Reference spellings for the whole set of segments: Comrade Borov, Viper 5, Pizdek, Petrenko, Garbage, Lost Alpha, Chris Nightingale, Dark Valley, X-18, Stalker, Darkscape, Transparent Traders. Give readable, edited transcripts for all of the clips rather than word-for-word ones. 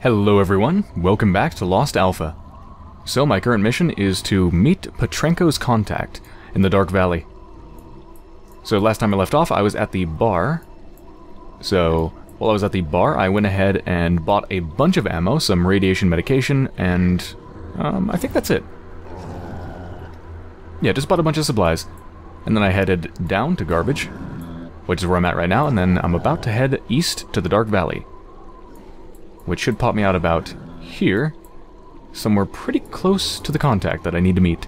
Hello everyone, welcome back to Lost Alpha. So my current mission is to meet Petrenko's contact in the Dark Valley. So last time I left off I was at the bar. So while I was at the bar I went ahead and bought a bunch of ammo, some radiation medication, and I think that's it. Yeah, just bought a bunch of supplies. And then I headed down to Garbage, which is where I'm at right now, and then I'm about to head east to the Dark Valley, which should pop me out about here, somewhere pretty close to the contact that I need to meet.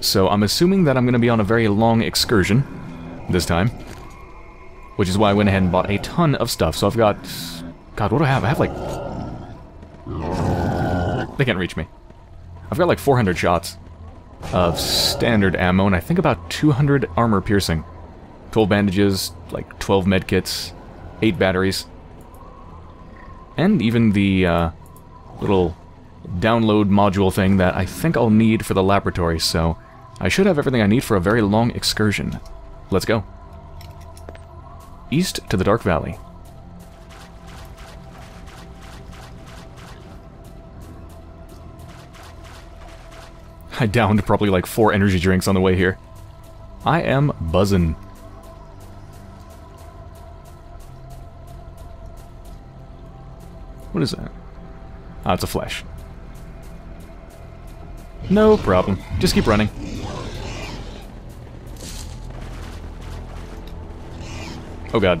So I'm assuming that I'm going to be on a very long excursion this time, which is why I went ahead and bought a ton of stuff. So I've got... God, what do I have? I have like... They can't reach me. I've got like 400 shots of standard ammo, and I think about 200 armor piercing, 12 bandages, like 12 medkits, 8 batteries, and even the little download module thing that I think I'll need for the laboratory, so I should have everything I need for a very long excursion. Let's go. East to the Dark Valley. I downed probably like 4 energy drinks on the way here. I am buzzin'. What is that? Ah, it's a flash. No problem. Just keep running. Oh god.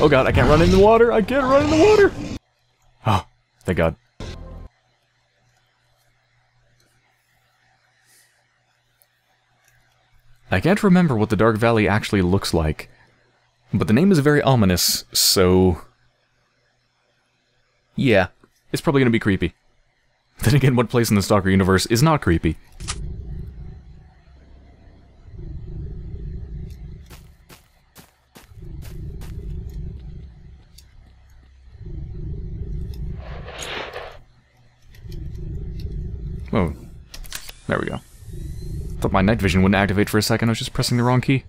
Oh god, I can't run in the water! I can't run in the water! Oh, thank god. I can't remember what the Dark Valley actually looks like, but the name is very ominous, so... yeah, it's probably gonna be creepy. Then again, what place in the Stalker universe is not creepy? Whoa. There we go. Thought my night vision wouldn't activate for a second, I was just pressing the wrong key.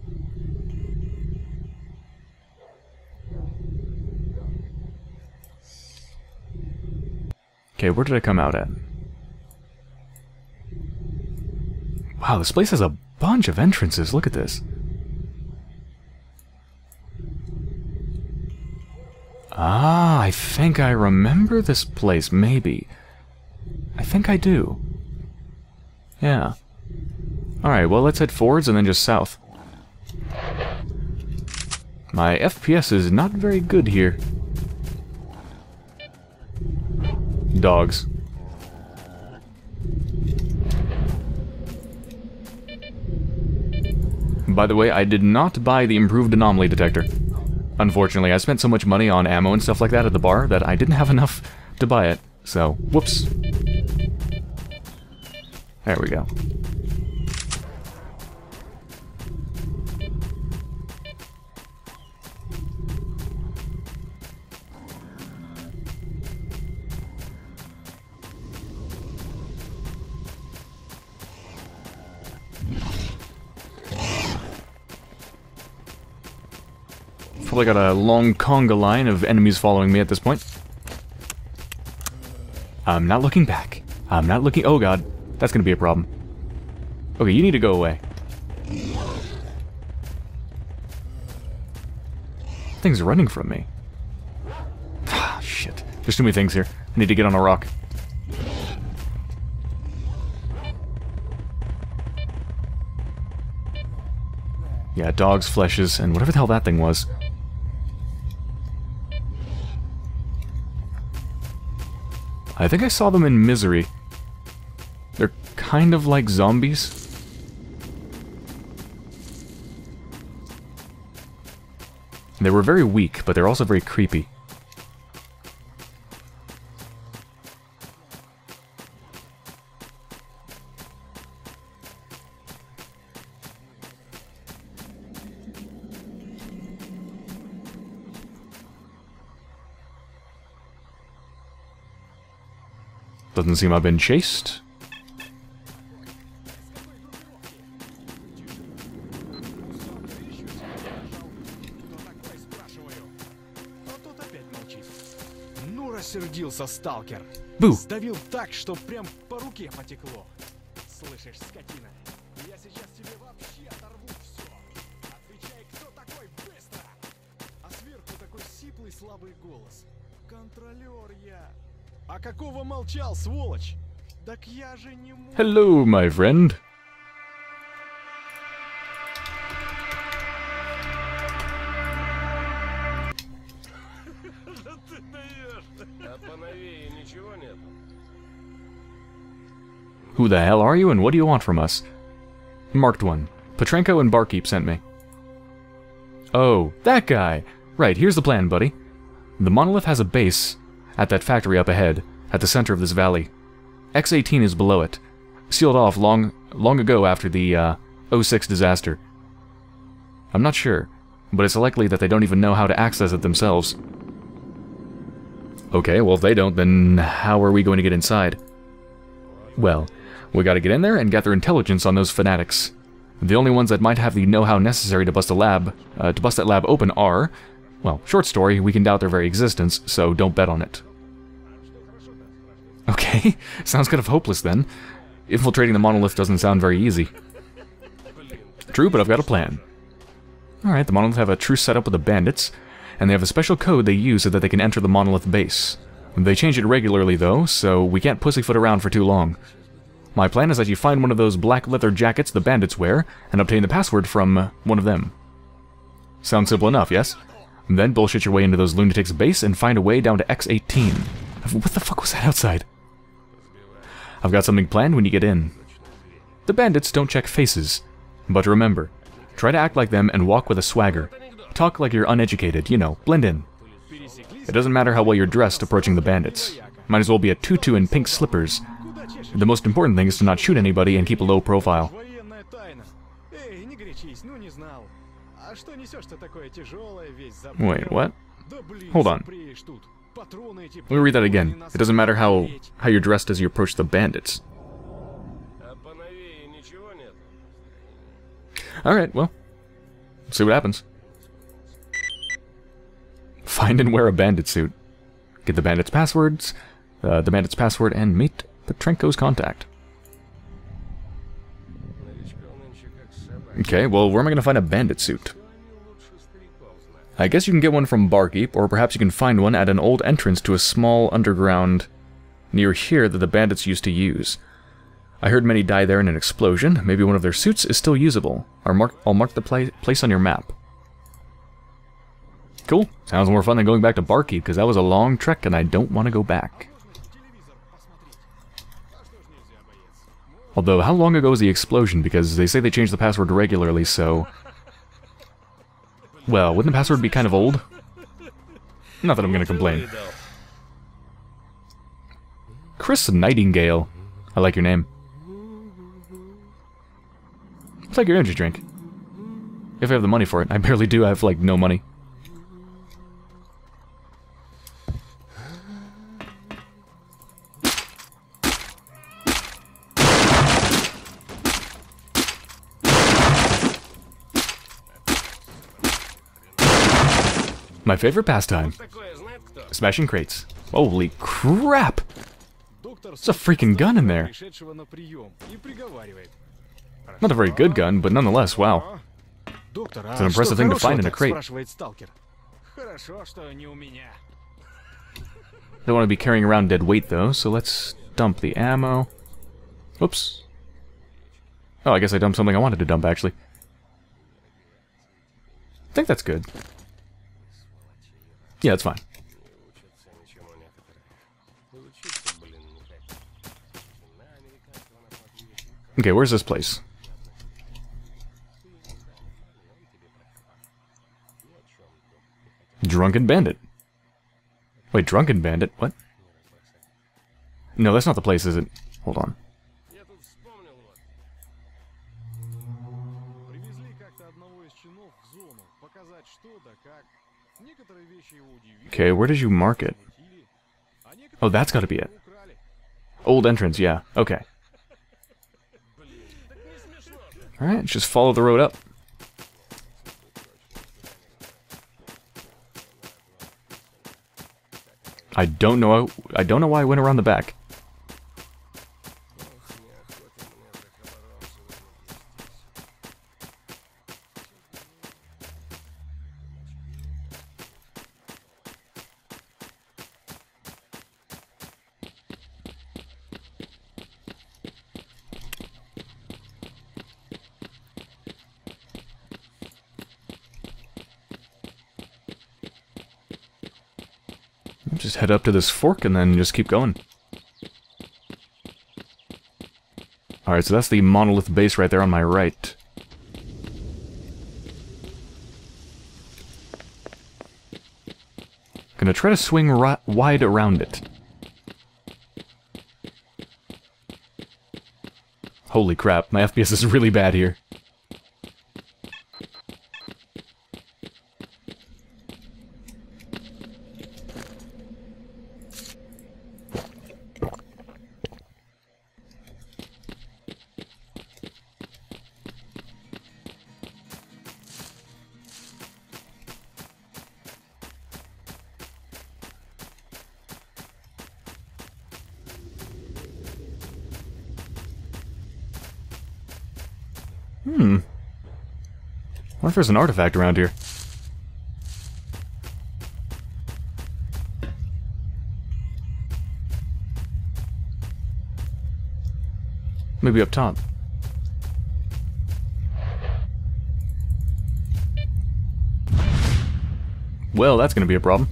Okay, where did I come out at? Wow, this place has a bunch of entrances. Look at this. Ah, I think I remember this place, maybe. I think I do. Yeah. Alright, well, let's head forwards and then just south. My FPS is not very good here. Dogs. By the way, I did not buy the improved anomaly detector. Unfortunately, I spent so much money on ammo and stuff like that at the bar that I didn't have enough to buy it, so whoops. There we go. Probably got a long conga line of enemies following me at this point. I'm not looking back. I'm not looking... oh god. That's gonna be a problem. Okay, you need to go away. Things are running from me. Ah, shit. There's too many things here. I need to get on a rock. Yeah, dogs, fleshes, and whatever the hell that thing was. I think I saw them in Misery. They're kind of like zombies. They were very weak, but they're also very creepy. Doesn't seem I've been chased. рассердился сталкер. Сдавил так, что прям по руке потекло. Слышишь, скотина, я сейчас тебе вообще оторву все. Отвечай, кто такой, быстро. А сверху такой сиплый слабый голос. Контролер я. А какого молчал, сволочь? Так я же не мог. Hello, my friend. Who the hell are you and what do you want from us? Marked one. Petrenko and Barkeep sent me. Oh, that guy! Right, here's the plan, buddy. The Monolith has a base at that factory up ahead, at the center of this valley. X-18 is below it, sealed off long ago after the 06 disaster. I'm not sure, but it's likely that they don't even know how to access it themselves. Okay, well if they don't, then how are we going to get inside? Well, we gotta get in there and gather intelligence on those fanatics. The only ones that might have the know-how necessary to bust a lab, to bust that lab open are... Well, short story, we can doubt their very existence, so don't bet on it. Okay, sounds kind of hopeless then. Infiltrating the monolith doesn't sound very easy. True, but I've got a plan. Alright, the monolith have a truce set up with the bandits, and they have a special code they use so that they can enter the monolith base. They change it regularly, though, so we can't pussyfoot around for too long. My plan is that you find one of those black leather jackets the bandits wear, and obtain the password from one of them. Sounds simple enough, yes? Then bullshit your way into those lunatics' base and find a way down to X-18. What the fuck was that outside? I've got something planned when you get in. The bandits don't check faces. But remember, try to act like them and walk with a swagger. Talk like you're uneducated, you know, blend in. It doesn't matter how well you're dressed approaching the bandits. Might as well be a tutu and pink slippers. The most important thing is to not shoot anybody and keep a low profile. Wait, what? Hold on. Let me read that again. It doesn't matter how you're dressed as you approach the bandits. Alright, well, see what happens. Find and wear a bandit suit. Get the bandit's passwords, the bandit's password, and meet Petrenko's contact. Okay, well, where am I going to find a bandit suit? I guess you can get one from Barkeep, or perhaps you can find one at an old entrance to a small underground near here that the bandits used to use. I heard many die there in an explosion. Maybe one of their suits is still usable. I'll mark the place on your map. Cool. Sounds more fun than going back to Barkeep, because that was a long trek and I don't want to go back. Although, how long ago was the explosion? Because they say they change the password regularly, so... Well, wouldn't the password be kind of old? Not that I'm going to complain. Chris Nightingale. I like your name. It's like your energy drink. If I have the money for it. I barely do. I have, like, no money. My favorite pastime. Smashing crates. Holy crap! It's a freaking gun in there. Not a very good gun, but nonetheless, wow. It's an impressive thing to find in a crate. Don't want to be carrying around dead weight, though, so let's dump the ammo. Oops. Oh, I guess I dumped something I wanted to dump, actually. I think that's good. Yeah, it's fine. Okay, where's this place? Drunken Bandit. Wait, Drunken Bandit? What? No, that's not the place, is it? Hold on. Okay, where did you mark it? Oh, that's gotta be it. Old entrance, yeah. Okay. Alright, just follow the road up. I don't know why I went around the back. Just head up to this fork and then just keep going. Alright, so that's the monolith base right there on my right. Gonna try to swing wide around it. Holy crap, my FPS is really bad here. I wonder if there's an artifact around here. Maybe up top. Well, that's gonna be a problem.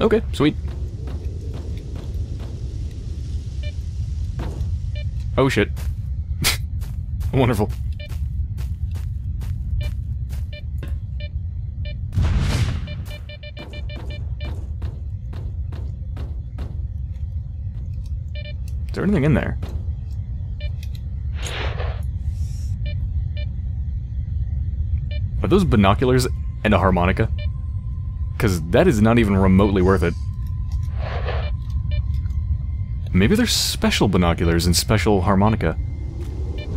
Okay, sweet. Oh shit. Wonderful. Is there anything in there? Are those binoculars and a harmonica? Because that is not even remotely worth it. Maybe there's special binoculars and special harmonica. Like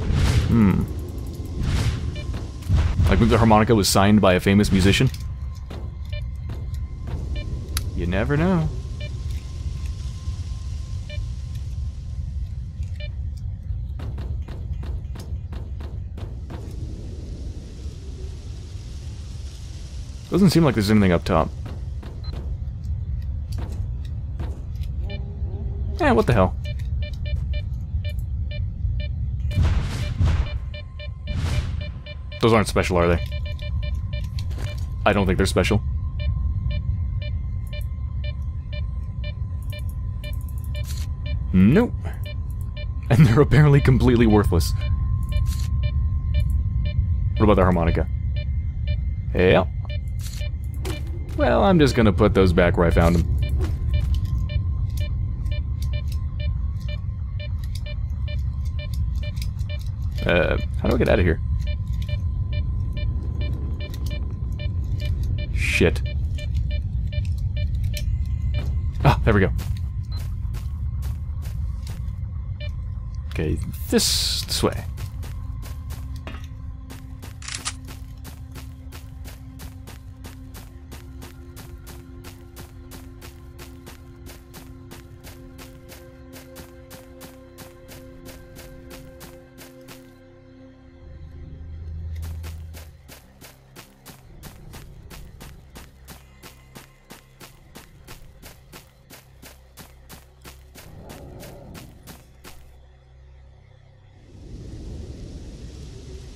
maybe the harmonica was signed by a famous musician? You never know. Doesn't seem like there's anything up top. Eh, what the hell. Those aren't special, are they? I don't think they're special. Nope. And they're apparently completely worthless. What about the harmonica? Yep. Well, I'm just gonna put those back where I found them. How do I get out of here? Shit. Ah, there we go. Okay, this way.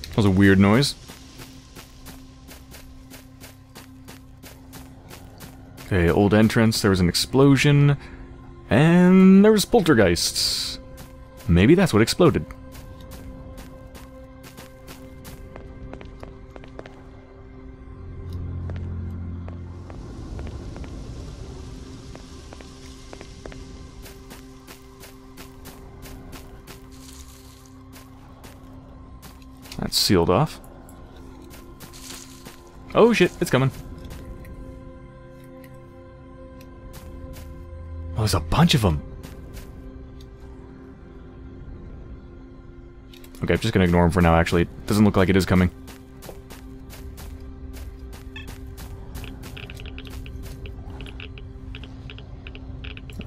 That was a weird noise. Okay, old entrance, there was an explosion, and there was poltergeists. Maybe that's what exploded. That's sealed off. Oh shit, it's coming. Oh, there's a bunch of them. Okay, I'm just gonna ignore him for now, actually. It doesn't look like it is coming.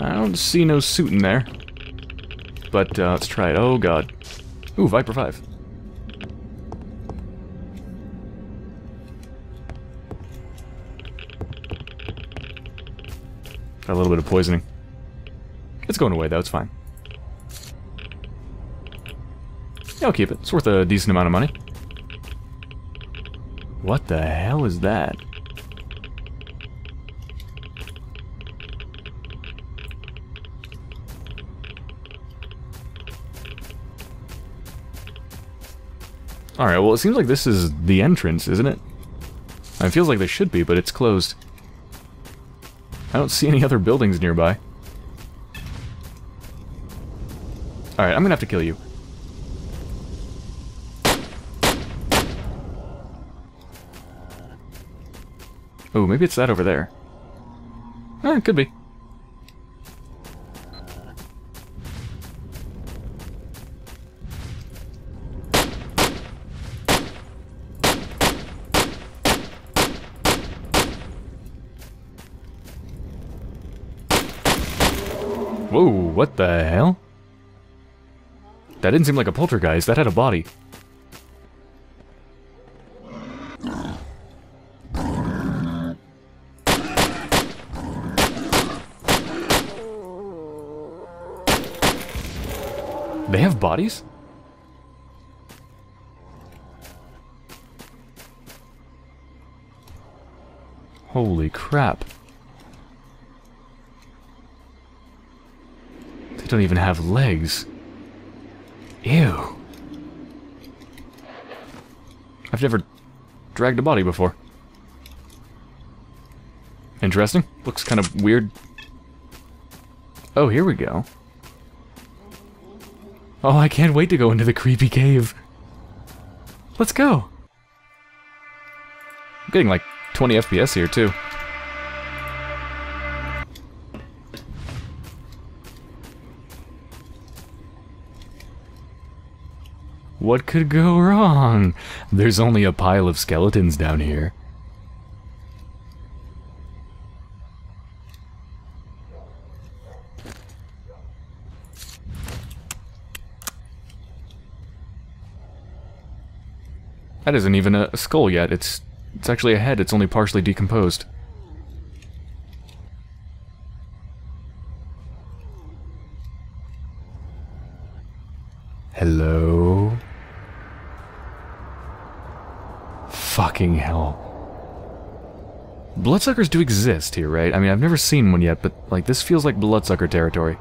I don't see no suit in there. But, let's try it. Oh, God. Ooh, Viper 5. Got a little bit of poisoning. It's going away, though. It's fine. Yeah, I'll keep it. It's worth a decent amount of money. What the hell is that? Alright, well, it seems like this is the entrance, isn't it? It feels like there should be, but it's closed. I don't see any other buildings nearby. Alright, I'm gonna have to kill you. Oh, maybe it's that over there. Ah, it could be. Whoa, what the hell? That didn't seem like a poltergeist, that had a body. They have bodies? Holy crap. They don't even have legs. Ew. I've never dragged a body before. Interesting. Looks kind of weird. Oh, here we go. Oh, I can't wait to go into the creepy cave. Let's go! I'm getting like 20 FPS here, too. What could go wrong? There's only a pile of skeletons down here. That isn't even a skull yet, it's actually a head, it's only partially decomposed. Hello? Fucking hell. Bloodsuckers do exist here, right? I mean, I've never seen one yet, but like this feels like bloodsucker territory.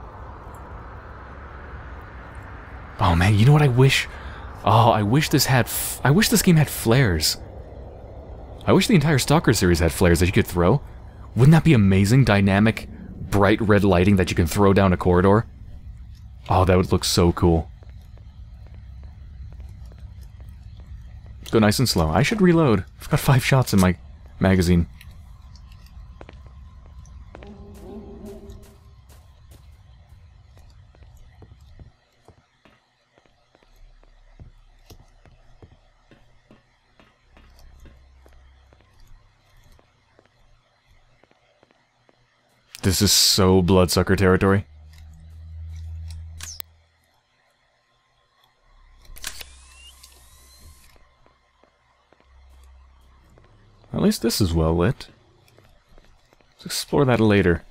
Oh man, you know what I wish? Oh, I wish this game had flares. I wish the entire Stalker series had flares that you could throw. Wouldn't that be amazing? Dynamic, bright red lighting that you can throw down a corridor. Oh, that would look so cool. Let's go nice and slow. I should reload. I've got 5 shots in my magazine. This is so bloodsucker territory. At least this is well lit. Let's explore that later.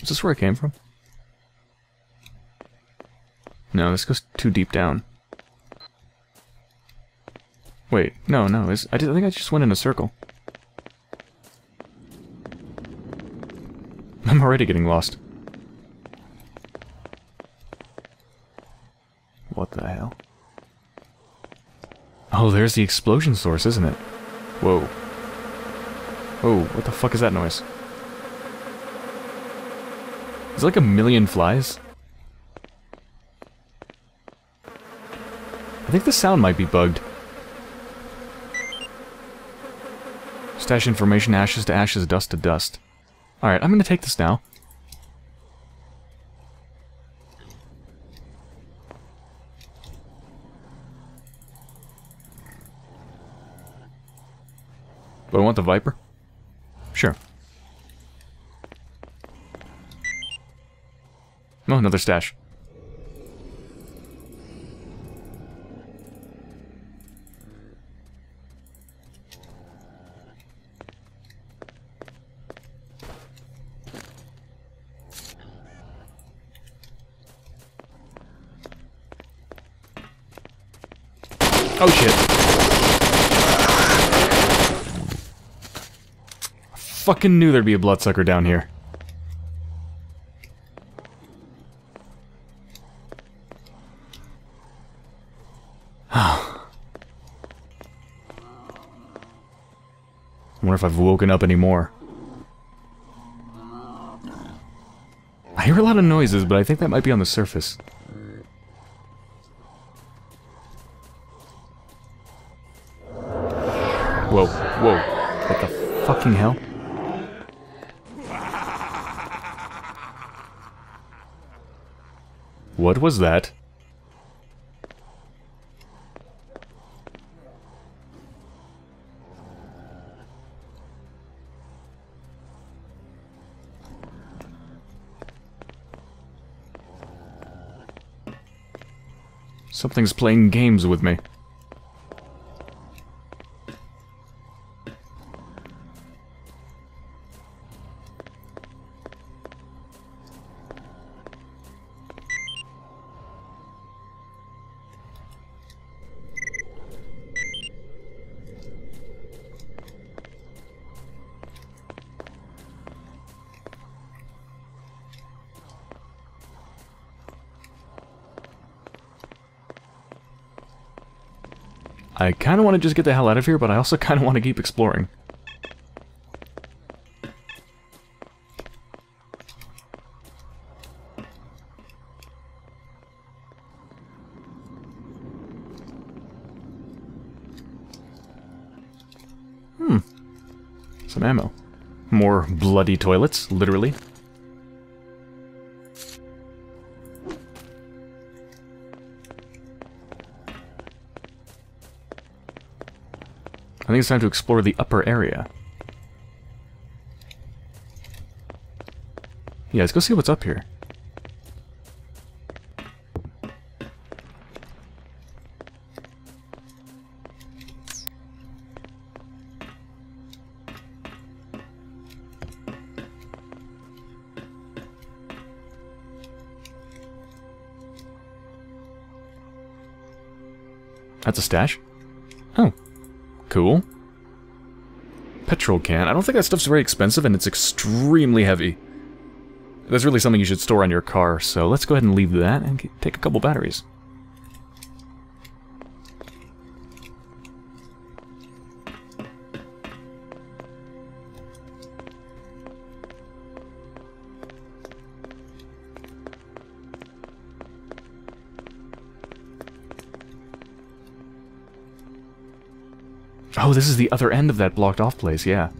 Is this where I came from? No, this goes too deep down. Wait, no, I think I just went in a circle. I'm already getting lost. What the hell? Oh, there's the explosion source, isn't it? Whoa. Oh, what the fuck is that noise? Is it like a million flies? I think the sound might be bugged. Stash information, ashes to ashes, dust to dust. Alright, I'm gonna take this now. Do I want the Viper? Sure. Oh, another stash. Oh shit. I fucking knew there'd be a bloodsucker down here. I wonder if I've woken up anymore. I hear a lot of noises, but I think that might be on the surface. Whoa, whoa. What the fucking hell? What was that? Something's playing games with me. I kind of want to just get the hell out of here, but I also kind of want to keep exploring. Some ammo. More bloody toilets, literally. I think it's time to explore the upper area. Yeah, let's go see what's up here. That's a stash? Oh. Cool. Petrol can. I don't think that stuff's very expensive, and it's extremely heavy. That's really something you should store on your car, so let's go ahead and leave that and take a couple batteries. Oh, this is the other end of that blocked-off place, yeah.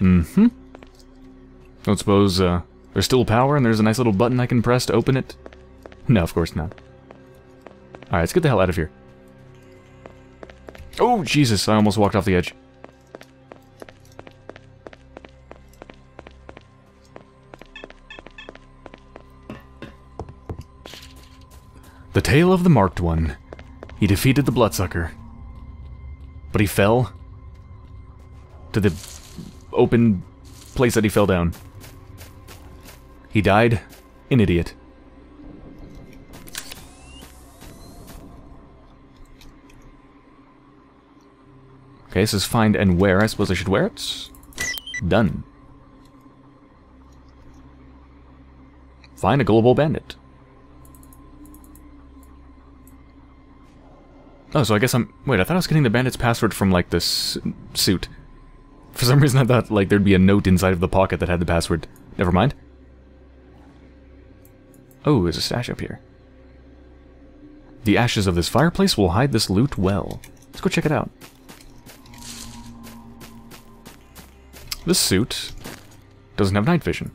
Mm-hmm. Don't suppose, there's still power and there's a nice little button I can press to open it? No, of course not. Alright, let's get the hell out of here. Oh, Jesus, I almost walked off the edge. The Tale of the Marked One. He defeated the bloodsucker, but he fell to the open place that he fell down. He died an idiot. Okay, this is find and wear. I suppose I should wear it. Done. Find a global bandit. Oh, so I guess I'm... Wait, I thought I was getting the bandit's password from, like, this suit. For some reason I thought, like, there'd be a note inside of the pocket that had the password. Never mind. Oh, there's a stash up here. The ashes of this fireplace will hide this loot well. Let's go check it out. This suit doesn't have night vision.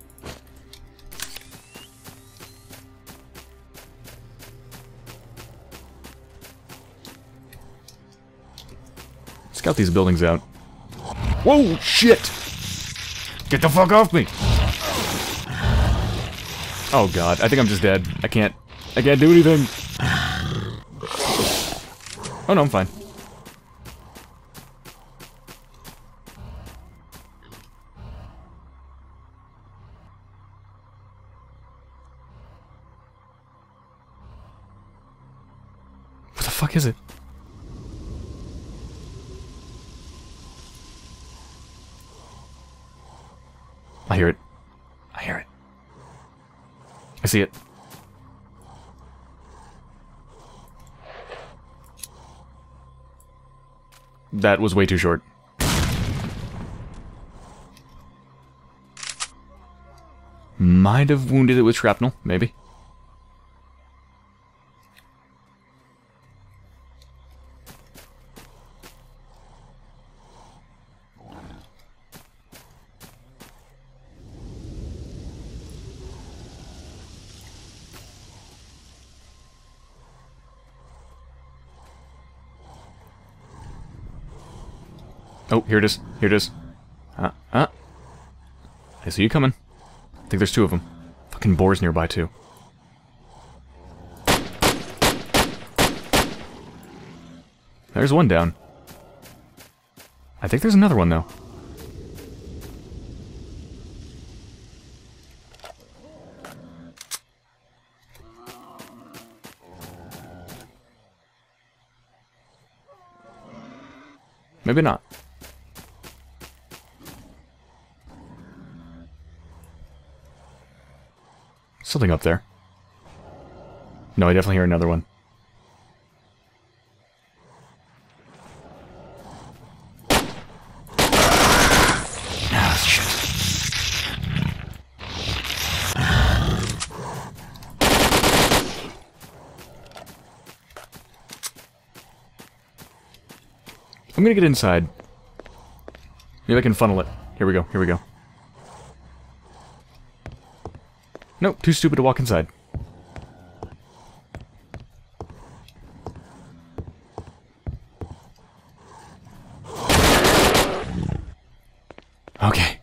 Scout these buildings out. Whoa, shit! Get the fuck off me! Oh god, I think I'm just dead. I can't do anything. Oh no, I'm fine. What the fuck is it? I hear it. I hear it. I see it. That was way too short. Might have wounded it with shrapnel, maybe. Oh, here it is. Here it is. I see you coming. I think there's two of them. Fucking boars nearby, too. There's one down. I think there's another one, though. Maybe not. Something up there. No, I definitely hear another one. Ah, shit. I'm gonna get inside. Maybe I can funnel it. Here we go, here we go. Nope, too stupid to walk inside. Okay.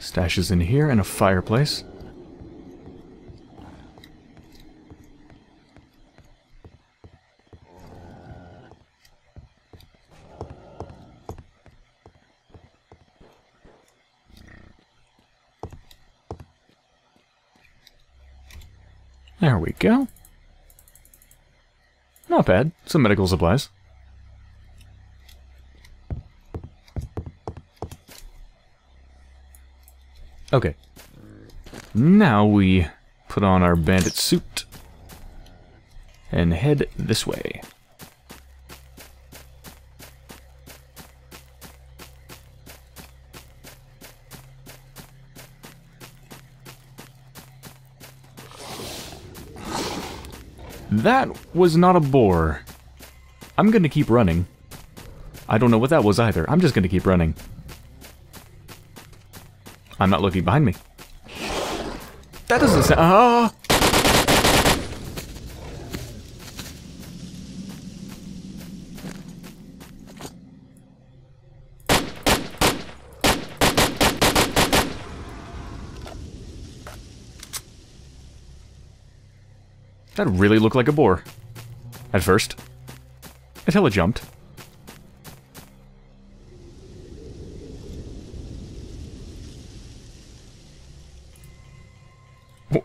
Stashes in here and a fireplace. There we go. Not bad. Some medical supplies. Okay, now we put on our bandit suit and head this way. That was not a boar. I'm gonna keep running. I don't know what that was either. I'm just gonna keep running. I'm not looking behind me. That doesn't sound... Ah! That really looked like a boar. At first. Until it jumped.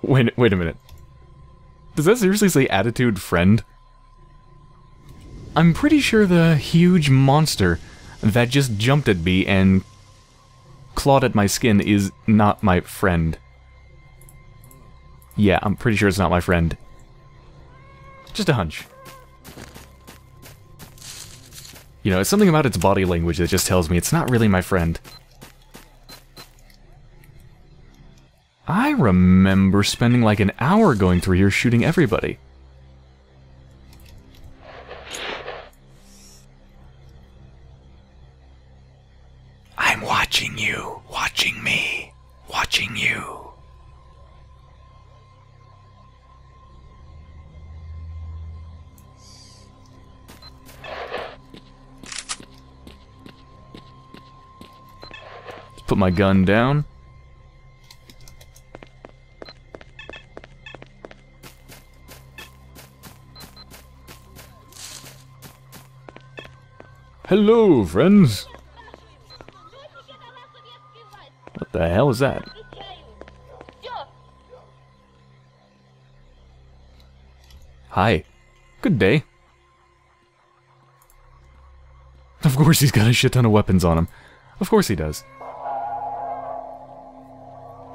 Wait a minute. Does that seriously say attitude friend? I'm pretty sure the huge monster that just jumped at me and clawed at my skin is not my friend. Yeah, I'm pretty sure it's not my friend. Just a hunch. You know, it's something about its body language that just tells me it's not really my friend. I remember spending like an hour going through here shooting everybody. I'm watching you, watching me, watching you. Just put my gun down. Hello, friends! What the hell is that? Hi. Good day. Of course he's got a shit ton of weapons on him. Of course he does.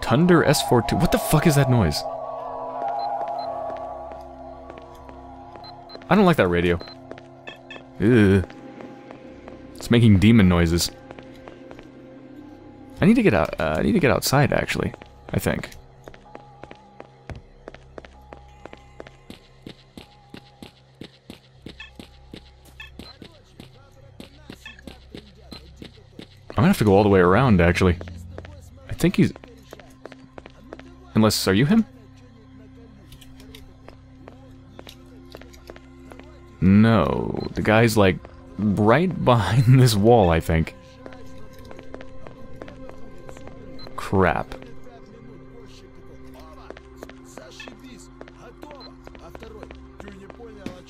Thunder S-42. What the fuck is that noise? I don't like that radio. Ugh. It's making demon noises. I need to get out. I need to get outside, actually. I think. I'm gonna have to go all the way around, actually. I think he's. Unless, are you him? No, the guy's like. Right behind this wall, I think. Crap.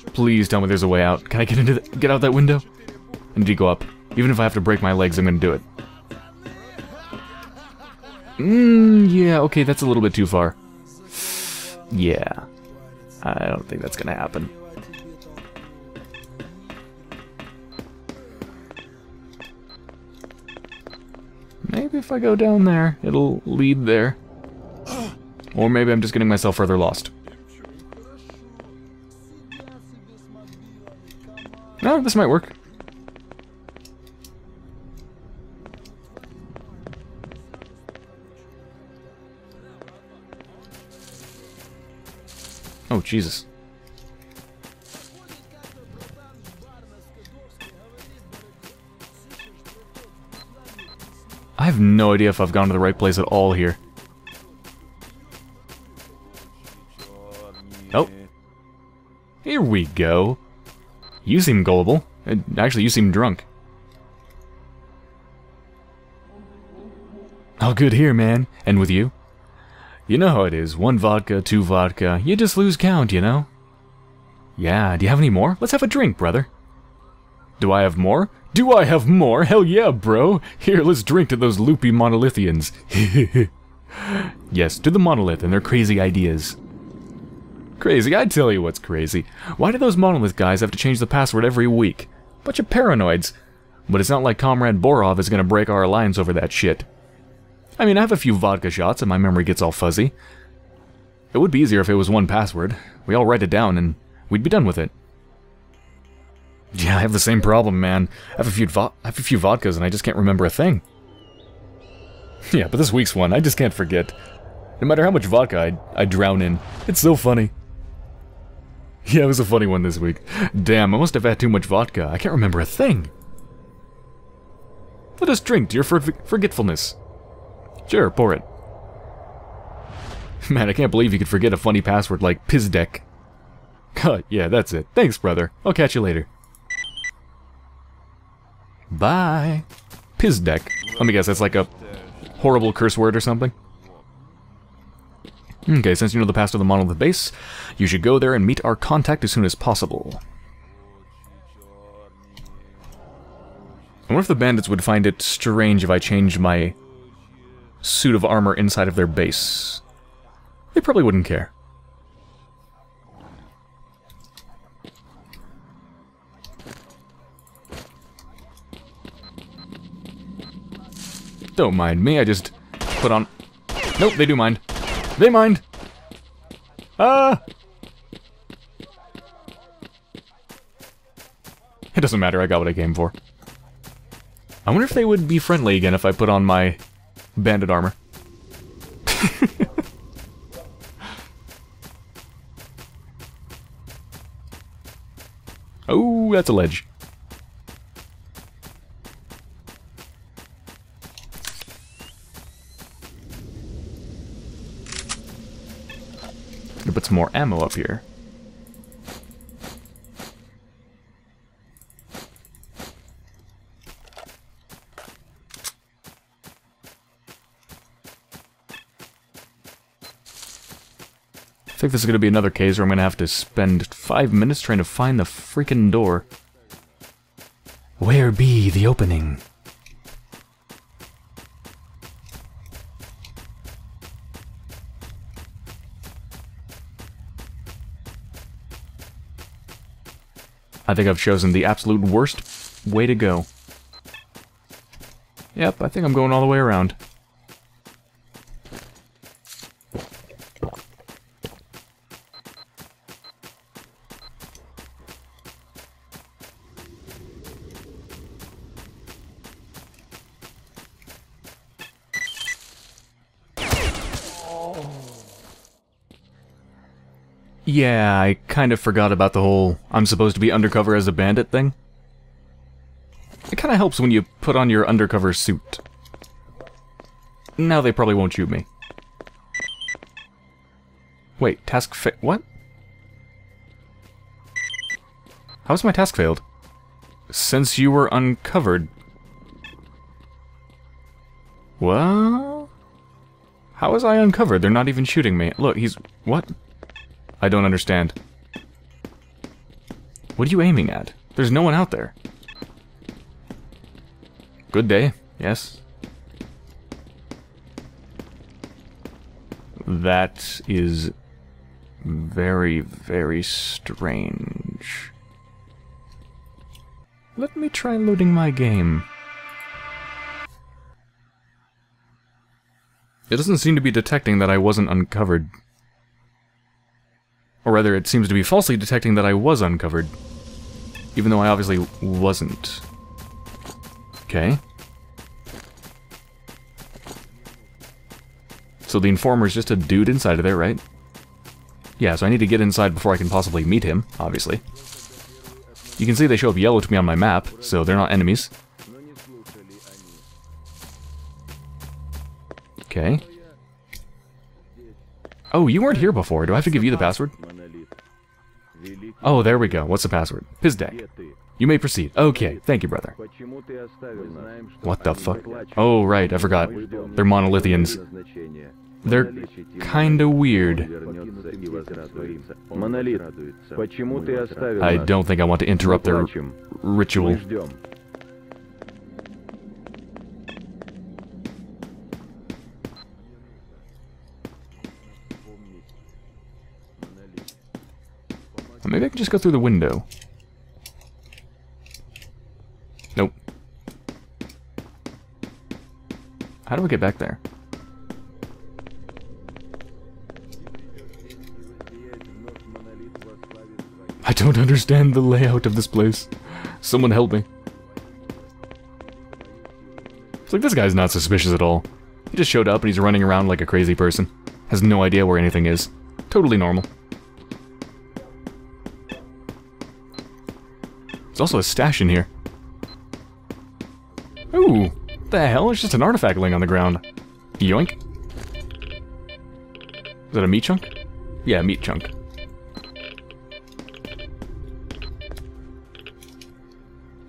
Please tell me there's a way out. Can I get into get out that window? I need to go up. Even if I have to break my legs, I'm gonna do it. Yeah, okay, that's a little bit too far. Yeah. I don't think that's gonna happen. Maybe if I go down there, it'll lead there. Or maybe I'm just getting myself further lost. No, this might work. Oh, Jesus. I have no idea if I've gone to the right place at all here. Oh. Here we go. You seem gullible. Actually, you seem drunk. All good here, man. And with you? You know how it is. One vodka, two vodka. You just lose count, you know? Yeah, do you have any more? Let's have a drink, brother. Do I have more? Do I have more? Hell yeah, bro! Here, let's drink to those loopy monolithians. Yes, to the monolith and their crazy ideas. Crazy, I tell you what's crazy. Why do those monolith guys have to change the password every week? Bunch of paranoids. But it's not like Comrade Borov is gonna break our alliance over that shit. I mean, I have a few vodka shots and my memory gets all fuzzy. It would be easier if it was one password. We all write it down and we'd be done with it. Yeah, I have the same problem, man. I have a few vodkas and I just can't remember a thing. Yeah, but this week's one, I just can't forget. No matter how much vodka I drown in. It's so funny. Yeah, it was a funny one this week. Damn, I must have had too much vodka. I can't remember a thing. Let us drink to your forgetfulness. Sure, pour it. Man, I can't believe you could forget a funny password like Pizdek. Yeah, that's it. Thanks, brother. I'll catch you later. Bye. Pizdek. Let me guess, that's like a horrible curse word or something? Okay, since you know the past of the monolith base, you should go there and meet our contact as soon as possible. I wonder if the bandits would find it strange if I changed my suit of armor inside of their base. They probably wouldn't care. Don't mind me, I just put on... Nope, they do mind. They mind! Ah! It doesn't matter, I got what I came for. I wonder if they would be friendly again if I put on my bandit armor. Oh, that's a ledge. Put some more ammo up here. I think this is going to be another case where I'm going to have to spend 5 minutes trying to find the freaking door. Where be the opening? I think I've chosen the absolute worst way to go. Yep, I think I'm going all the way around. Yeah, I kind of forgot about the whole I'm supposed to be undercover as a bandit thing. It kind of helps when you put on your undercover suit. Now they probably won't shoot me. Wait, task failed. What? How is my task failed? Since you were uncovered. What? How was I uncovered? They're not even shooting me. Look, he's... What? I don't understand. What are you aiming at? There's no one out there. Good day, yes. That is very, very strange. Let me try loading my game. It doesn't seem to be detecting that I wasn't uncovered. Or rather, it seems to be falsely detecting that I was uncovered. Even though I obviously wasn't. Okay. So the informer's just a dude inside of there, right? Yeah, so I need to get inside before I can possibly meet him, obviously. You can see they show up yellow to me on my map, so they're not enemies. Okay. Oh, you weren't here before. Do I have to give you the password? Oh, there we go. What's the password? Pizdek. You may proceed. Okay, thank you, brother. What the fuck? Oh, right, I forgot. They're monolithians. They're kinda weird. I don't think I want to interrupt their ritual. Maybe I can just go through the window. Nope. How do I get back there? I don't understand the layout of this place. Someone help me. It's like, this guy's not suspicious at all. He just showed up and he's running around like a crazy person. Has no idea where anything is. Totally normal. There's also a stash in here. Ooh, what the hell? It's just an artifact laying on the ground. Yoink. Is that a meat chunk? Yeah, a meat chunk.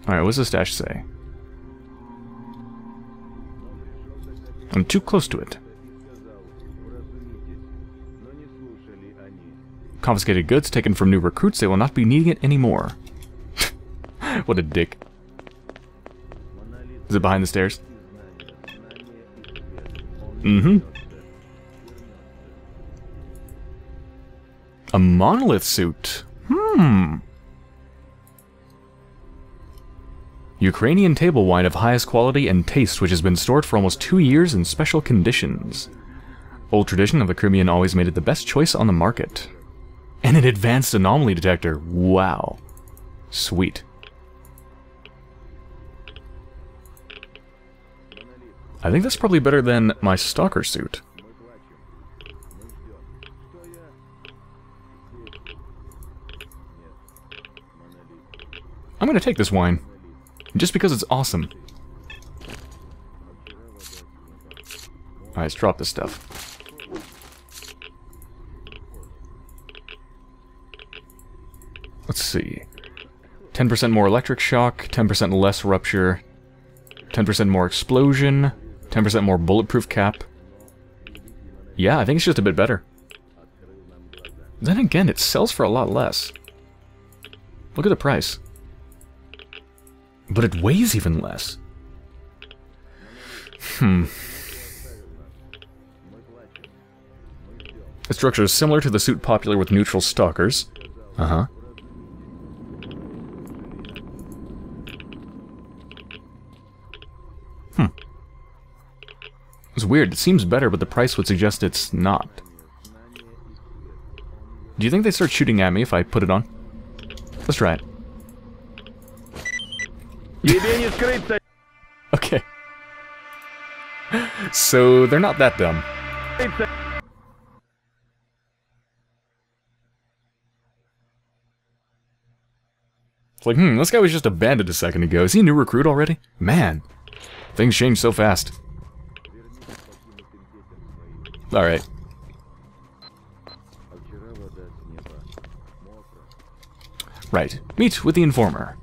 Alright, what's the stash say? I'm too close to it. Confiscated goods taken from new recruits. They will not be needing it anymore. What a dick. Is it behind the stairs? Mm-hmm. A monolith suit. Hmm. Ukrainian table wine of highest quality and taste, which has been stored for almost 2 years in special conditions. Old tradition of the Crimean always made it the best choice on the market. And an advanced anomaly detector. Wow. Sweet. I think that's probably better than my stalker suit. I'm gonna take this wine. Just because it's awesome. Alright, let's drop this stuff. Let's see. 10% more electric shock, 10% less rupture, 10% more explosion, 10% more bulletproof cap. Yeah, I think it's just a bit better. Then again, it sells for a lot less. Look at the price. But it weighs even less. Hmm. The structure is similar to the suit popular with neutral stalkers. Uh-huh. Hmm. It's weird. It seems better, but the price would suggest it's not. Do you think they start shooting at me if I put it on? Let's try it. Okay. So, they're not that dumb. It's like, this guy was just a bandit a second ago. Is he a new recruit already? Man, things change so fast. Alright. Right. Meet with the informer.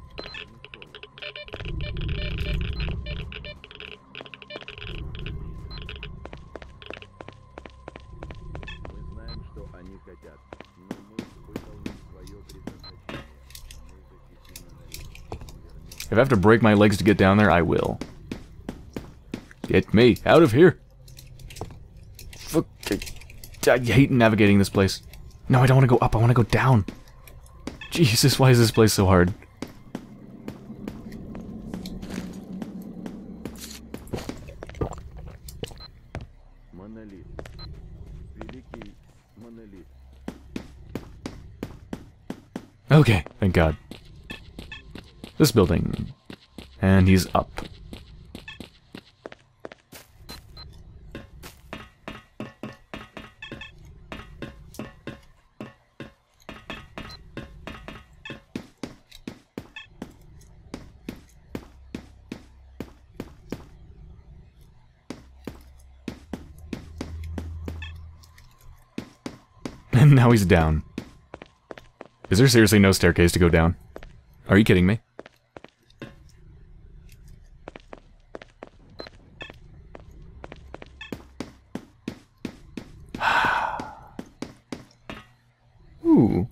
If I have to break my legs to get down there, I will. Get me out of here! Fuck. I hate navigating this place. No, I don't want to go up, I want to go down. Jesus, why is this place so hard? Okay, thank God. This building. And he's up. And now he's down. Is there seriously no staircase to go down? Are you kidding me? Ooh.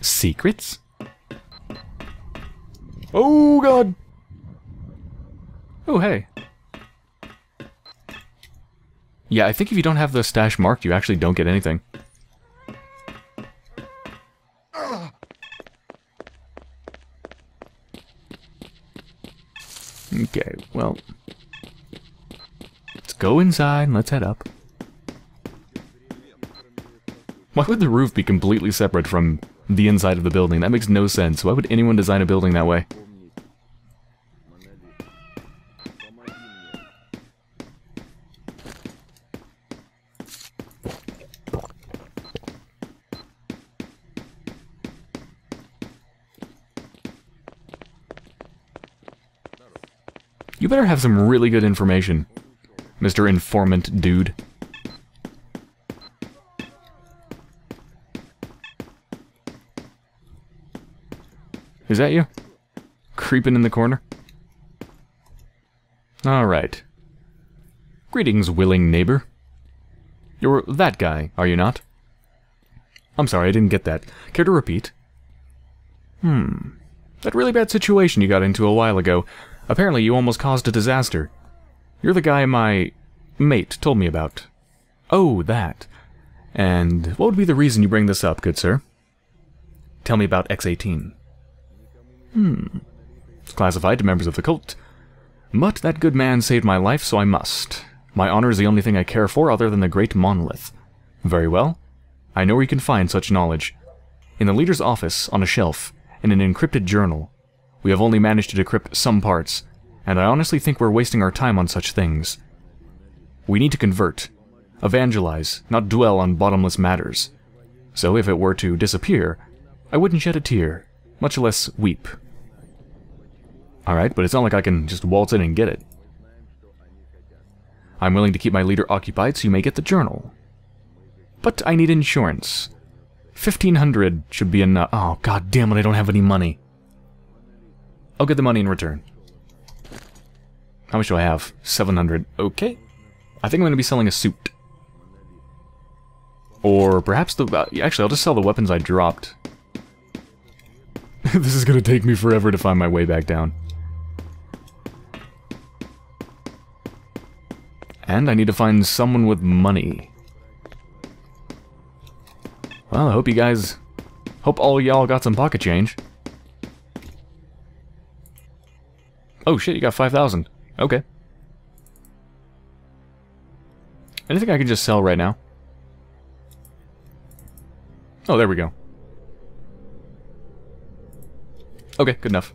Secrets? Oh God! Oh hey. Yeah, I think if you don't have the stash marked, you actually don't get anything. Okay, well... let's go inside and let's head up. Why would the roof be completely separate from the inside of the building? That makes no sense. Why would anyone design a building that way? You better have some really good information, Mr. Informant Dude. Is that you? Creeping in the corner? Alright. Greetings, willing neighbor. You're that guy, are you not? I'm sorry, I didn't get that. Care to repeat? That really bad situation you got into a while ago. Apparently you almost caused a disaster. You're the guy my mate told me about. Oh, that. And what would be the reason you bring this up, good sir? Tell me about X-18. It's classified to members of the cult. But that good man saved my life, so I must. My honor is the only thing I care for other than the great monolith. Very well. I know where you can find such knowledge. In the leader's office, on a shelf, in an encrypted journal. We have only managed to decrypt some parts, and I honestly think we're wasting our time on such things. We need to convert, evangelize, not dwell on bottomless matters. So if it were to disappear, I wouldn't shed a tear, much less weep. Alright, but it's not like I can just waltz in and get it. I'm willing to keep my leader occupied so you may get the journal. But I need insurance. 1,500 should be enough. Oh, god damn it, I don't have any money. I'll get the money in return. How much do I have? 700. Okay. I think I'm going to be selling a suit. Or perhaps the... Actually, I'll just sell the weapons I dropped. This is going to take me forever to find my way back down. And I need to find someone with money. Well, I hope you guys... Hope all y'all got some pocket change. Oh shit, you got 5,000. Okay. Anything I can just sell right now? Oh, there we go. Okay, good enough.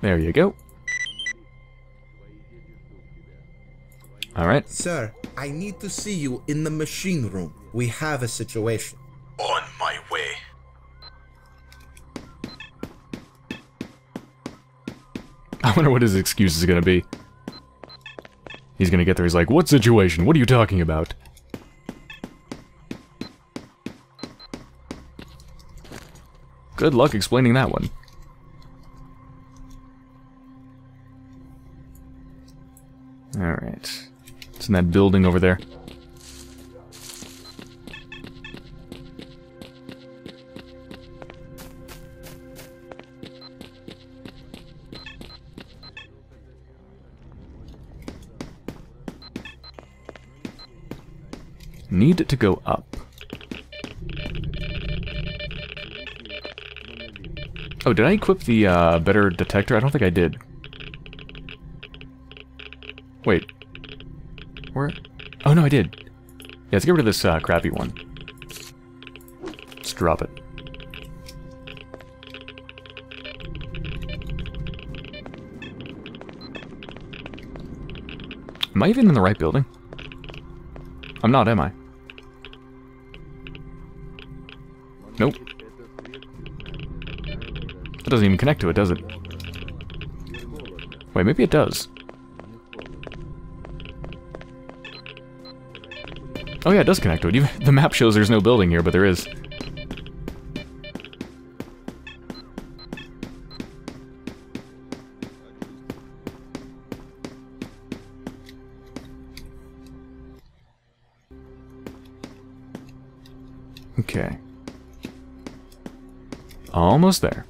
There you go. Alright. Sir, I need to see you in the machine room. We have a situation. On my way. I wonder what his excuse is going to be. He's going to get there, he's like, what situation? What are you talking about? Good luck explaining that one. Alright. It's in that building over there. Need it to go up. Oh, did I equip the better detector? I don't think I did. Wait. Where? Oh no, I did. Yeah, let's get rid of this crappy one. Let's drop it. Am I even in the right building? I'm not, am I? Nope. That doesn't even connect to it, does it? Wait, maybe it does. Oh yeah, it does connect to it. Even the map shows there's no building here, but there is. Okay. Almost there.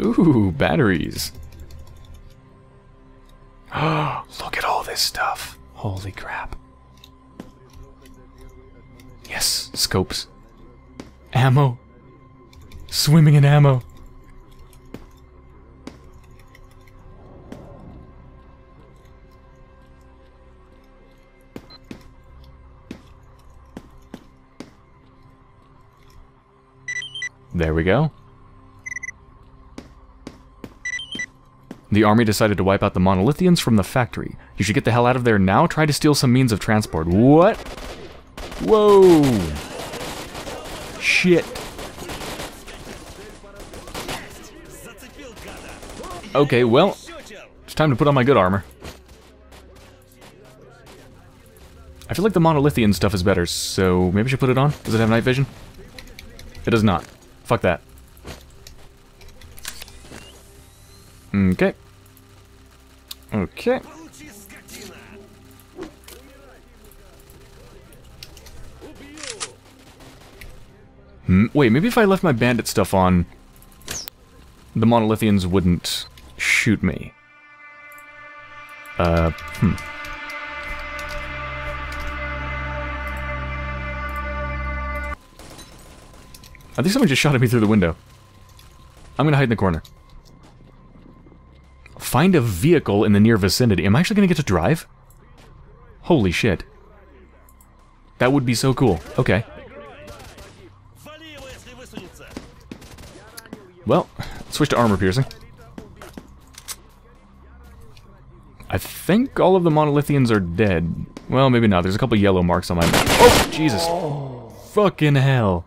Ooh, batteries. Look at all this stuff. Holy crap. Yes, scopes. Ammo. Swimming in ammo. There we go. The army decided to wipe out the monolithians from the factory. You should get the hell out of there now. Try to steal some means of transport. What? Whoa! shit. Okay, well, it's time to put on my good armor. I feel like the monolithian stuff is better, so maybe I should put it on? Does it have night vision? It does not. Fuck that. Okay. Okay. Wait, maybe if I left my bandit stuff on, the monolithians wouldn't shoot me. I think someone just shot at me through the window. I'm gonna hide in the corner. Find a vehicle in the near vicinity. Am I actually gonna get to drive? Holy shit. That would be so cool. Okay. Well, switch to armor piercing. I think all of the monolithians are dead. Well, maybe not. There's a couple yellow marks on my map. Oh, Jesus. Oh. Fucking hell.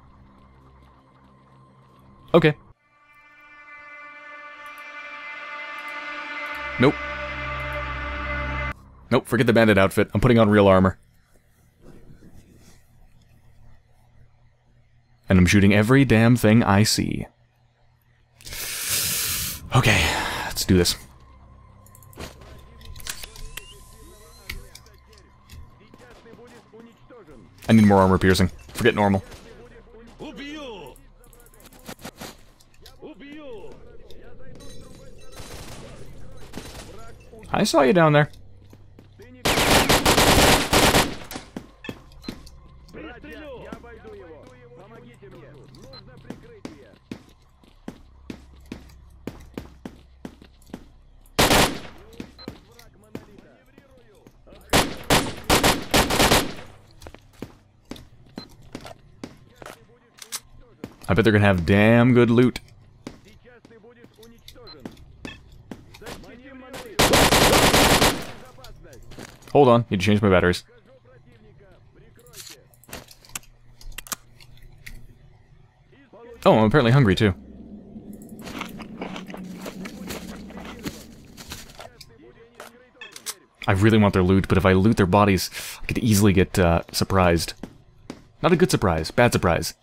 Okay. Nope. Nope, forget the bandit outfit. I'm putting on real armor. And I'm shooting every damn thing I see. Okay, let's do this. I need more armor piercing. Forget normal. I saw you down there. I bet they're gonna have damn good loot. Hold on, need to change my batteries. Oh, I'm apparently hungry too. I really want their loot, but if I loot their bodies, I could easily get surprised. Not a good surprise, bad surprise.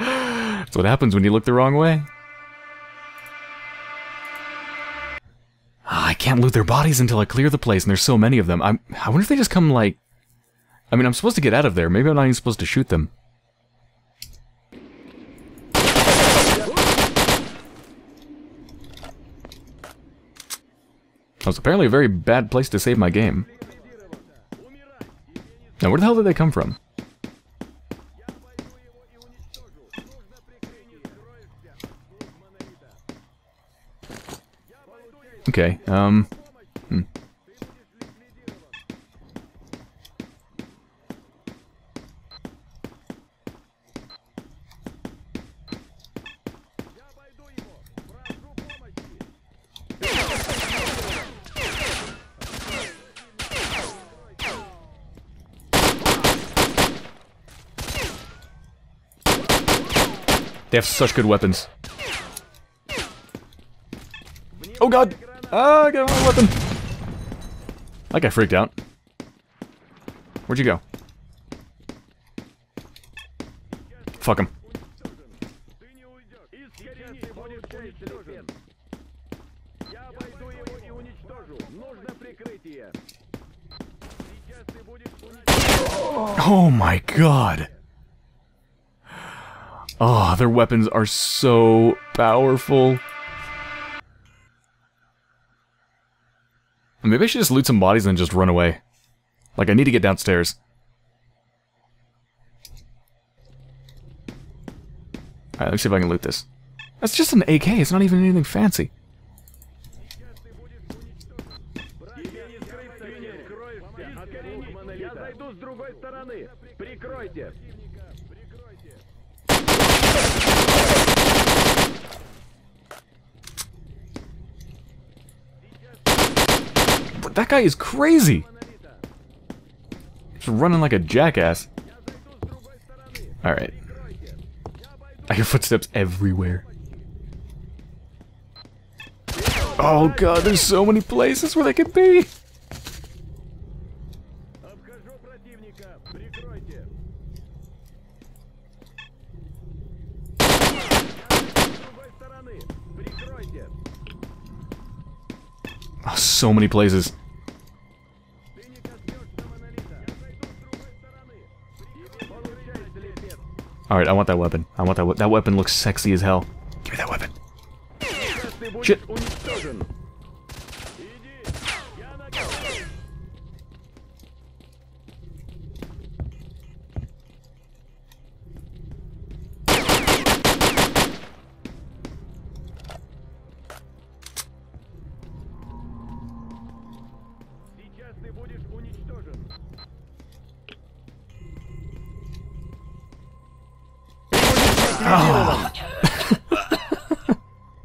That's what happens when you look the wrong way. I can't loot their bodies until I clear the place, and there's so many of them. I wonder if they just come like... I mean, I'm supposed to get out of there. Maybe I'm not even supposed to shoot them. That was apparently a very bad place to save my game. Now, where the hell did they come from? Okay, They have such good weapons. Oh god! Ah, I got my weapon! That guy freaked out. Where'd you go? Fuck him. Oh my god! Oh, their weapons are so powerful. Maybe I should just loot some bodies and just run away. Like, I need to get downstairs. Alright, let's see if I can loot this. That's just an AK, it's not even anything fancy. That guy is crazy! Just running like a jackass. Alright. I hear footsteps everywhere. Oh god, there's so many places where they could be! Oh, so many places. Alright, I want that weapon. I want that weapon. That weapon looks sexy as hell. Give me that weapon. Shit. Oh.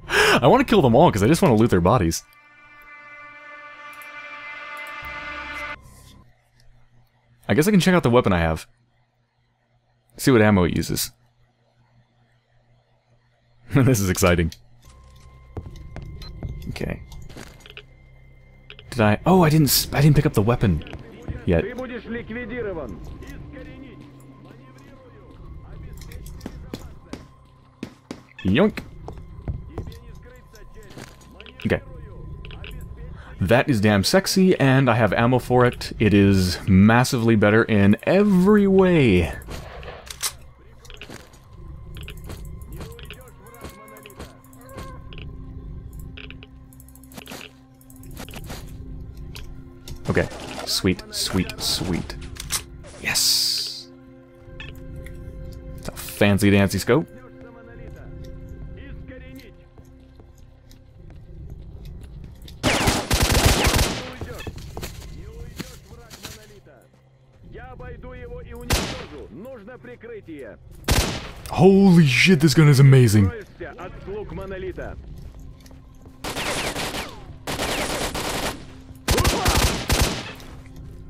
I want to kill them all because I just want to loot their bodies. I guess I can check out the weapon I have. See what ammo it uses. This is exciting. Okay. Did I? Oh, I didn't pick up the weapon yet. Yoink! Okay. That is damn sexy, and I have ammo for it. It is massively better in every way. Okay. Sweet, sweet, sweet. Yes! It's a fancy dancy scope. Holy shit, this gun is amazing.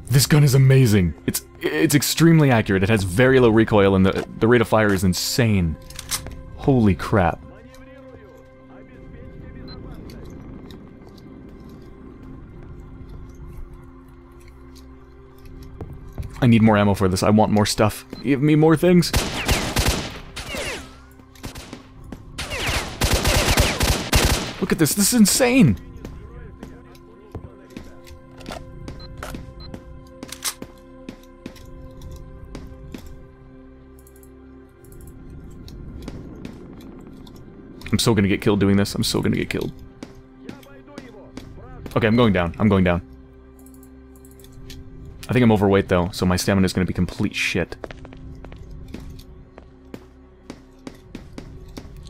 This gun is amazing. It's extremely accurate. It has very low recoil and the rate of fire is insane. Holy crap. I need more ammo for this. I want more stuff. Give me more things. Look at this. This is insane. I'm so gonna get killed doing this. I'm so gonna get killed. Okay, I'm going down. I'm going down. I think I'm overweight though, so my stamina is going to be complete shit.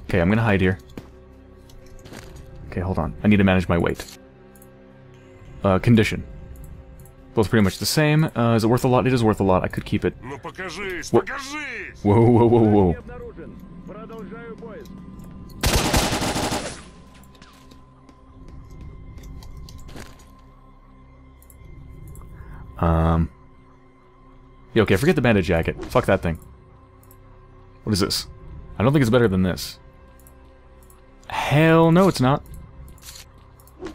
Okay, I'm going to hide here. Okay, hold on. I need to manage my weight. Condition. Both pretty much the same. Is it worth a lot? It is worth a lot. I could keep it. Whoa, whoa, whoa, whoa, whoa. Yeah, okay, forget the bandit jacket. Fuck that thing. What is this? I don't think it's better than this. Hell no, it's not. I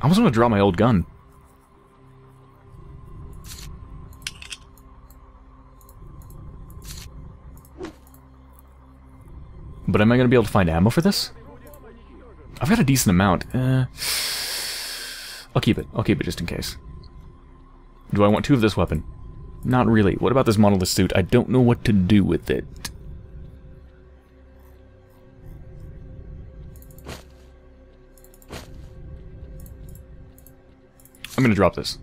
almost want to draw my old gun. But am I going to be able to find ammo for this? I've got a decent amount. I'll keep it. I'll keep it just in case. Do I want two of this weapon? Not really. What about this monolith suit? I don't know what to do with it. I'm gonna drop this.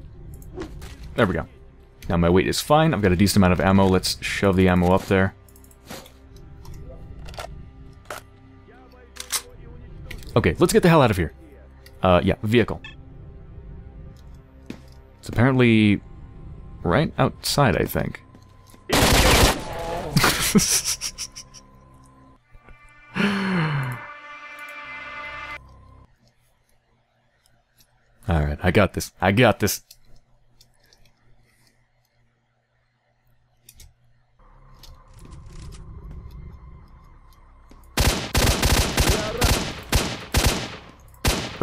There we go. Now my weight is fine. I've got a decent amount of ammo. Let's shove the ammo up there. Okay, let's get the hell out of here. Yeah, vehicle. It's apparently right outside, I think. Alright, I got this. I got this.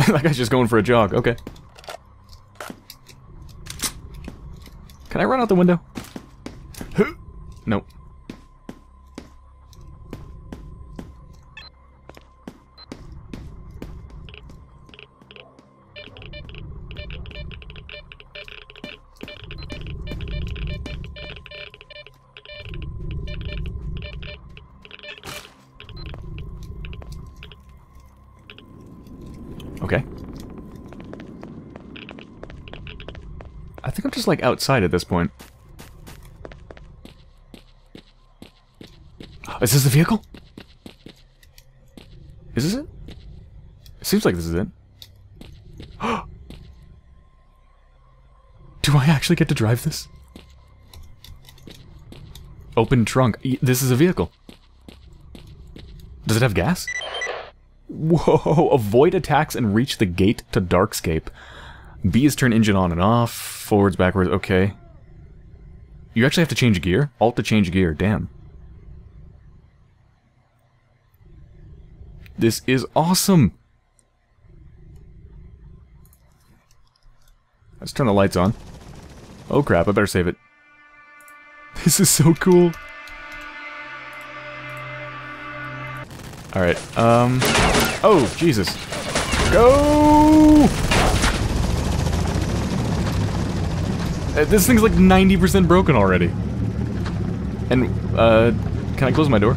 That guy's just going for a jog, okay. Can I run out the window? Nope. Okay. I think I'm just like outside at this point. Is this the vehicle? Is this it? It seems like this is it. Do I actually get to drive this? Open trunk. This is a vehicle. Does it have gas? Whoa, avoid attacks and reach the gate to Darkscape. B is turn engine on and off, forwards, backwards, okay. You actually have to change gear? Alt to change gear, damn. This is awesome! Let's turn the lights on. Oh crap, I better save it. This is so cool! Alright, oh, Jesus. Go! This thing's like 90% broken already. And, can I close my door?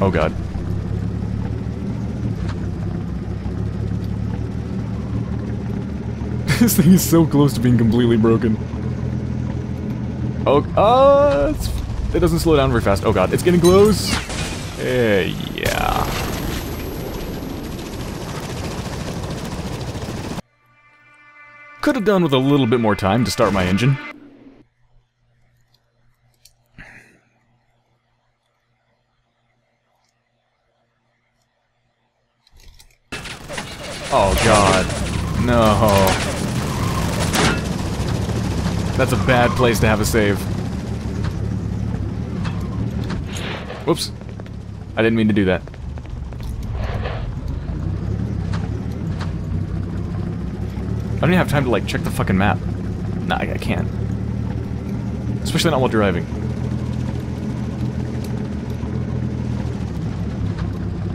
Oh god. This thing is so close to being completely broken. Oh, it doesn't slow down very fast. Oh god, it's getting close. Yeah. Could have done with a little bit more time to start my engine. Oh god. No. That's a bad place to have a save. Whoops. I didn't mean to do that. I don't even have time to, like, check the fucking map. Nah, I can't. Especially not while driving.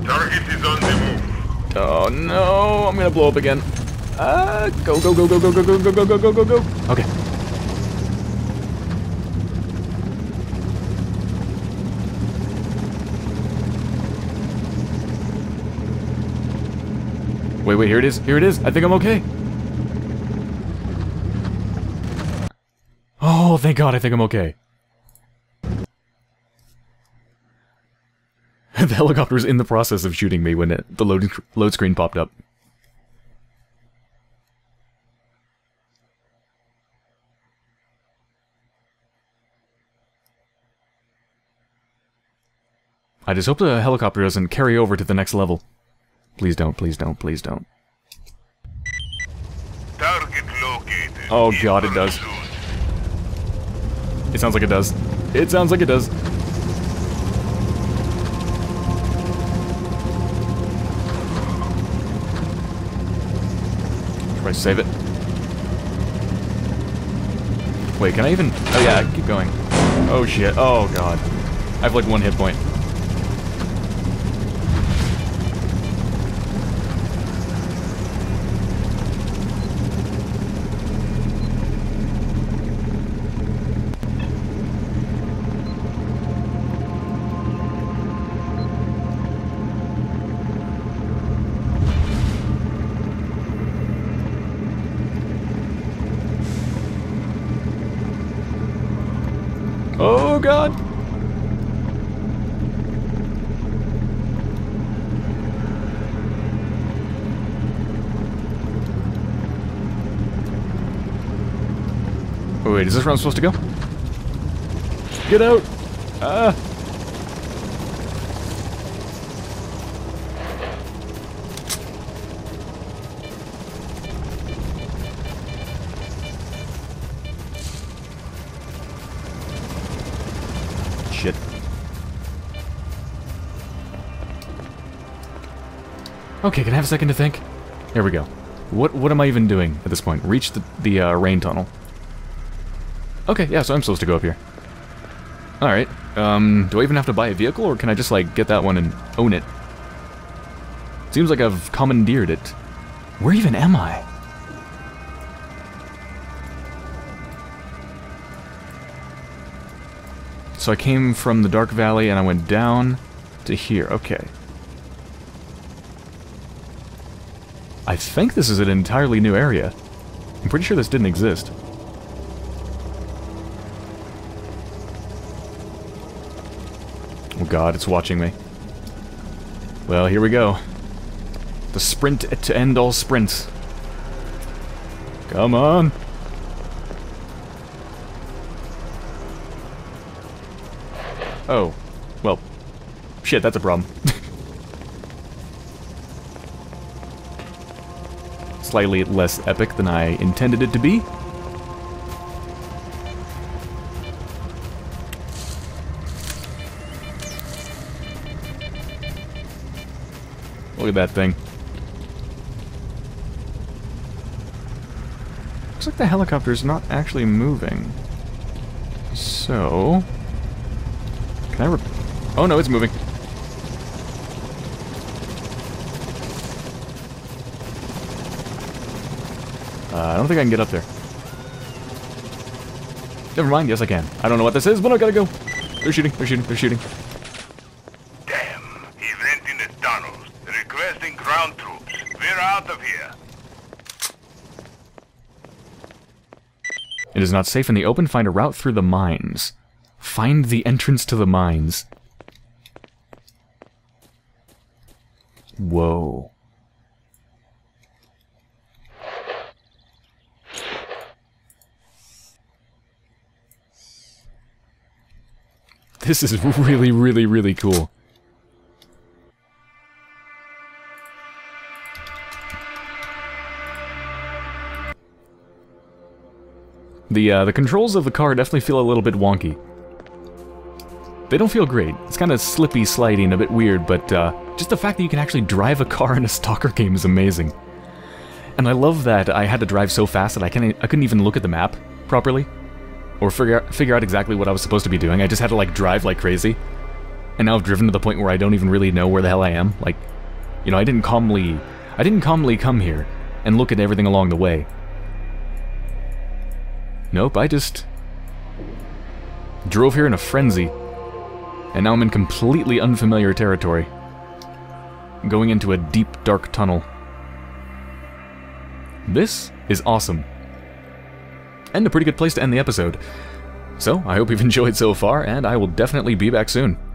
Target is on the move. Oh no, I'm gonna blow up again. Go, go, go, go, go, go, go, go, go, go, go, go. Okay. Wait, wait, here it is, here it is. I think I'm okay. Oh, thank God, I think I'm okay. The helicopter was in the process of shooting me when the load screen popped up. I just hope the helicopter doesn't carry over to the next level. Please don't, please don't, please don't. Target located. Oh god, it does. It sounds like it does. It sounds like it does. Try to save it. Wait, can I even... Oh yeah, keep going. Oh shit, oh god. I have like one hit point. Oh god! Wait, is this where I'm supposed to go? Get out! shit. Okay, can I have a second to think? There we go. What am I even doing at this point? Reach the rain tunnel. Okay, yeah, so I'm supposed to go up here. Alright, do I even have to buy a vehicle, or can I just, like, get that one and own it? Seems like I've commandeered it. Where even am I? So I came from the Dark Valley and I went down to here. Okay. I think this is an entirely new area. I'm pretty sure this didn't exist. Oh god, it's watching me. Well, here we go. The sprint to end all sprints. Come on! Oh. Well. Shit, that's a problem. Slightly less epic than I intended it to be. Look at that thing. Looks like the helicopter's not actually moving. So... can I oh no, it's moving. I don't think I can get up there. Never mind, yes I can. I don't know what this is, but I gotta go. They're shooting, they're shooting, they're shooting. Damn, he went in the tunnels. Requesting ground troops. We're out of here. It is not safe in the open. Find a route through the mines. Find the entrance to the mines. Whoa. This is really, really, really cool. The controls of the car definitely feel a little bit wonky. They don't feel great. It's kind of slippy, sliding, a bit weird, but just the fact that you can actually drive a car in a Stalker game is amazing. And I love that I had to drive so fast that I couldn't even look at the map properly, or figure out exactly what I was supposed to be doing. I just had to, like, drive like crazy. And now I've driven to the point where I don't even really know where the hell I am. Like, you know, I didn't calmly come here and look at everything along the way. Nope, I just drove here in a frenzy. And now I'm in completely unfamiliar territory. Going into a deep, dark tunnel. This is awesome. And a pretty good place to end the episode. So, I hope you've enjoyed so far, and I will definitely be back soon.